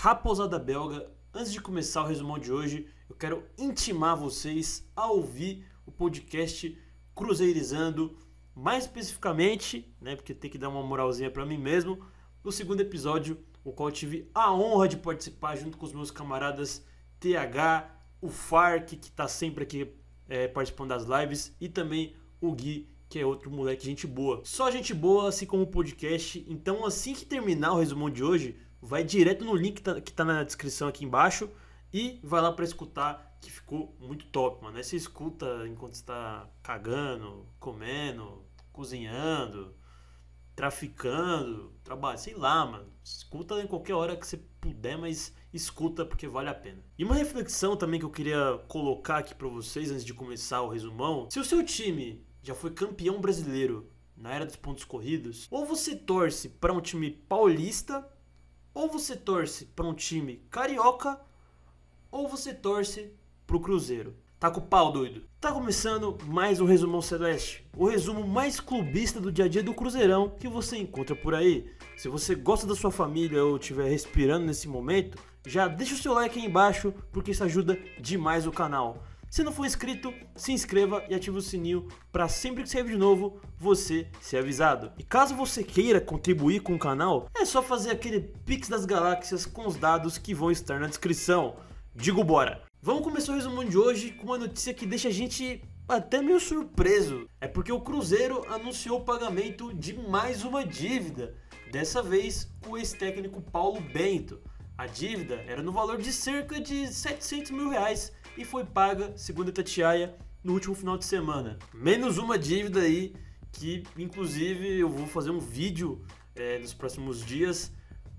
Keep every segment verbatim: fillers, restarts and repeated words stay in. raposada belga. Antes de começar o resumão de hoje, eu quero intimar vocês a ouvir o podcast Cruzeirizando, mais especificamente, né, porque tem que dar uma moralzinha para mim mesmo, no segundo episódio, o qual eu tive a honra de participar junto com os meus camaradas T H, o Farc, que está sempre aqui é, participando das lives, e também o Gui, que é outro moleque gente boa. Só gente boa, assim como o podcast. Então, assim que terminar o resumão de hoje, vai direto no link que tá na descrição aqui embaixo e vai lá para escutar, que ficou muito top, mano. Aí você escuta enquanto está cagando, comendo, cozinhando, traficando, trabalha, sei lá, mano. Escuta em qualquer hora que você puder, mas escuta porque vale a pena. E uma reflexão também que eu queria colocar aqui para vocês antes de começar o resumão. Se o seu time já foi campeão brasileiro na era dos pontos corridos, ou você torce para um time paulista, ou você torce para um time carioca, ou você torce para o Cruzeiro. Tá com o pau, doido? Tá começando mais um Resumão Celeste, o resumo mais clubista do dia a dia do Cruzeirão que você encontra por aí. Se você gosta da sua família ou estiver respirando nesse momento, já deixa o seu like aí embaixo, porque isso ajuda demais o canal. Se não for inscrito, se inscreva e ative o sininho para sempre que sair vídeo novo, você ser avisado. E caso você queira contribuir com o canal, é só fazer aquele Pix das Galáxias com os dados que vão estar na descrição. Digo bora! Vamos começar o resumo de hoje com uma notícia que deixa a gente até meio surpreso. É porque o Cruzeiro anunciou o pagamento de mais uma dívida, dessa vez com o ex-técnico Paulo Bento. A dívida era no valor de cerca de setecentos mil reais. E foi paga, segundo a Itatiaia, no último final de semana. Menos uma dívida aí, que inclusive eu vou fazer um vídeo é, nos próximos dias,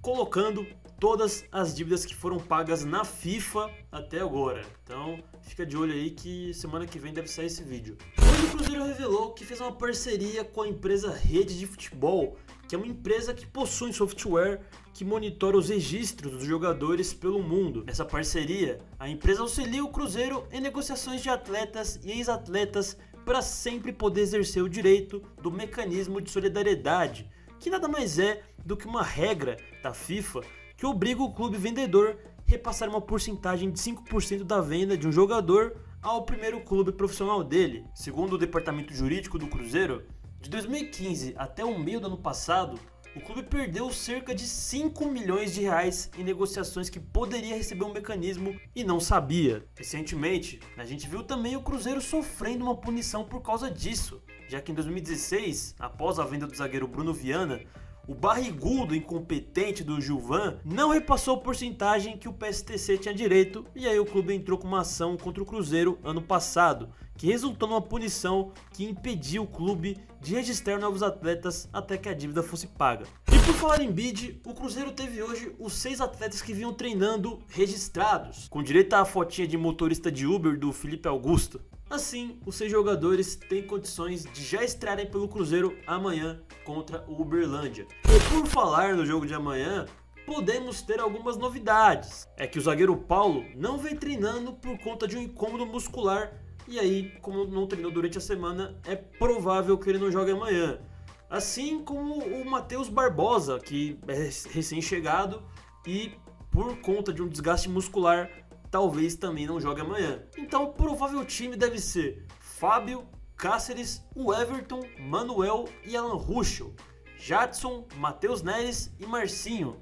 colocando todas as dívidas que foram pagas na FIFA até agora. Então fica de olho aí que semana que vem deve sair esse vídeo. Hoje o Cruzeiro revelou que fez uma parceria com a empresa Rede de Futebol, que é uma empresa que possui software que monitora os registros dos jogadores pelo mundo. Nessa parceria, a empresa auxilia o Cruzeiro em negociações de atletas e ex-atletas para sempre poder exercer o direito do mecanismo de solidariedade, que nada mais é do que uma regra da FIFA que obriga o clube vendedor a repassar uma porcentagem de cinco por cento da venda de um jogador ao primeiro clube profissional dele. Segundo o departamento jurídico do Cruzeiro, de dois mil e quinze até o meio do ano passado, o clube perdeu cerca de cinco milhões de reais em negociações que poderia receber um mecanismo e não sabia. Recentemente, a gente viu também o Cruzeiro sofrendo uma punição por causa disso, já que em dois mil e dezesseis, após a venda do zagueiro Bruno Viana, o barrigudo incompetente do Gilvan não repassou a porcentagem que o P S T C tinha direito, e aí o clube entrou com uma ação contra o Cruzeiro ano passado, que resultou numa punição que impediu o clube de registrar novos atletas até que a dívida fosse paga. E por falar em B I D, o Cruzeiro teve hoje os seis atletas que vinham treinando registrados, com direito à fotinha de motorista de Uber do Felipe Augusto. Assim, os seis jogadores têm condições de já estrearem pelo Cruzeiro amanhã contra o Uberlândia. E por falar no jogo de amanhã, podemos ter algumas novidades. É que o zagueiro Paulo não vem treinando por conta de um incômodo muscular, e aí, como não treinou durante a semana, é provável que ele não jogue amanhã. Assim como o Matheus Barbosa, que é recém-chegado e por conta de um desgaste muscular, talvez também não jogue amanhã. Então o provável time deve ser Fábio, Cáceres, o Everton, Manoel e Alan Ruschel, Jadson, Matheus Neres e Marcinho,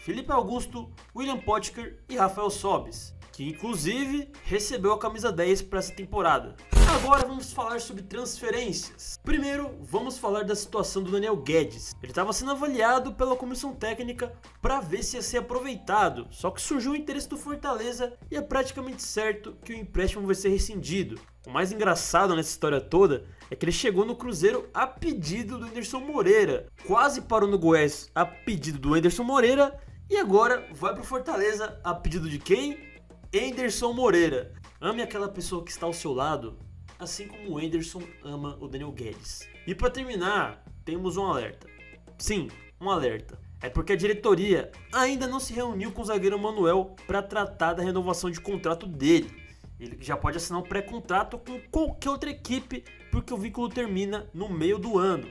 Felipe Augusto, William Pottker e Rafael Sobis, que inclusive recebeu a camisa dez para essa temporada. Agora vamos falar sobre transferências. Primeiro vamos falar da situação do Daniel Guedes. Ele estava sendo avaliado pela comissão técnica para ver se ia ser aproveitado, só que surgiu o interesse do Fortaleza e é praticamente certo que o empréstimo vai ser rescindido. O mais engraçado nessa história toda é que ele chegou no Cruzeiro a pedido do Anderson Moreira, quase parou no Goiás a pedido do Anderson Moreira e agora vai para o Fortaleza a pedido de quem? Anderson Moreira. Ame aquela pessoa que está ao seu lado, assim como o Anderson ama o Daniel Guedes. E para terminar, temos um alerta. Sim, um alerta. É porque a diretoria ainda não se reuniu com o zagueiro Manoel para tratar da renovação de contrato dele. Ele já pode assinar um pré-contrato com qualquer outra equipe, porque o vínculo termina no meio do ano.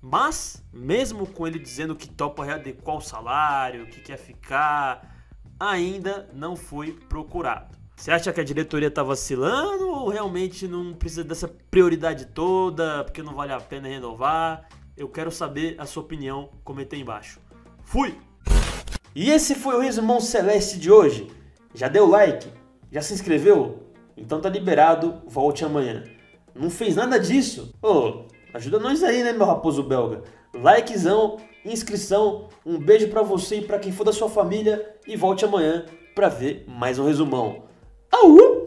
Mas, mesmo com ele dizendo que topa readequar o salário, que quer ficar, ainda não foi procurado. Você acha que a diretoria está vacilando ou realmente não precisa dessa prioridade toda, porque não vale a pena renovar? Eu quero saber a sua opinião, comenta aí embaixo. Fui! E esse foi o Resumão Celeste de hoje. Já deu like? Já se inscreveu? Então tá liberado, volte amanhã. Não fez nada disso? Ô, ajuda nós aí, né, meu raposo belga? Likezão, inscrição, um beijo pra você e pra quem for da sua família e volte amanhã pra ver mais um resumão. Au!